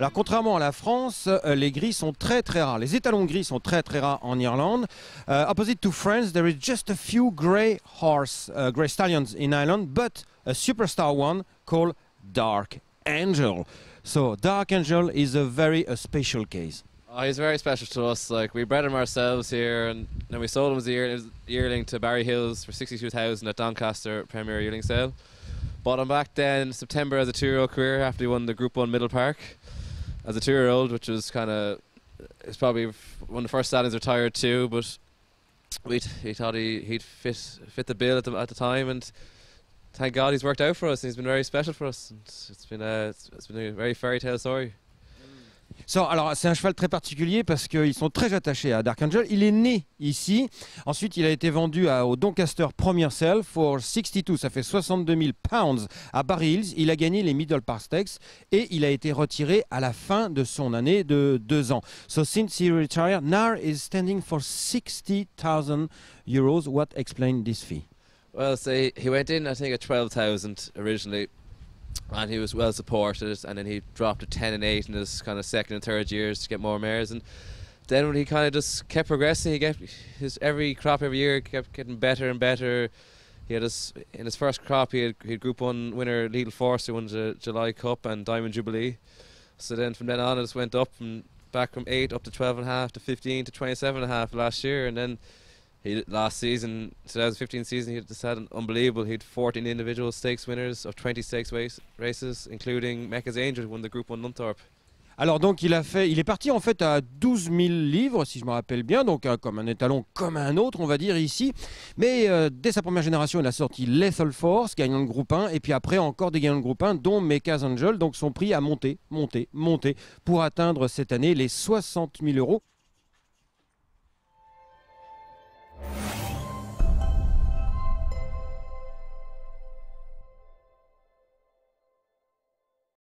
Alors contrairement à la France, les gris sont très rares. Les étalons gris sont très rares en Irlande. Opposite to France, there is just a few grey stallions in Ireland, but a superstar one called Dark Angel. So Dark Angel is a very special case. Oh, he's very special to us. Like, we bred him ourselves here, and then we sold him as a yearling to Barry Hills for 62,000 at Doncaster Premier Yearling Sale. Bought him back then in September as a 2-year-old career after he won the Group 1 Middle Park as a 2-year-old, which was kind of, it's probably one of the first stallions retired too, but we thought he'd fit the bill at the time, and thank God he's worked out for us. And he's been very special for us. It's been a very fairy tale story. Alors c'est un cheval très particulier parce qu'ils sont très attachés à Dark Angel. Il est né ici, ensuite il a été vendu au Doncaster Premier Sale pour 62, ça fait 62 000 pounds, à Barry Hills. Il a gagné les Middle Park Stakes et il a été retiré à la fin de son année de 2 ans. So since he retired, NAR is standing for 60,000 euros. What explained this fee? Well, so he went in I think at 12,000 originally. And he was well supported, and then he dropped to 10 and 8 in his kind of second and third years to get more mares. And then when he kind of just kept progressing, he got his every crop every year kept getting better and better. He had in his first crop he had Group 1 winner Lidl Force, who won the July Cup and Diamond Jubilee. So then from then on it just went up and back from 8 up to 12.5 to 15 to 27.5 last year, and then. Last season, 2015 season, he just had an unbelievable. He had 14 individual stakes winners of 20 stakes races, including Mecca's Angel, who won the Group 1 Nunthorpe. Alors donc il est parti en fait à 12 000 livres si je me rappelle bien, donc comme un étalon comme un autre on va dire ici, mais dès sa première génération il a sorti Lethal Force, gagnant de Groupe 1, et puis après encore des gagnants de Groupe 1 dont Mecca's Angel, donc son prix a monté pour atteindre cette année les 60 000 euros.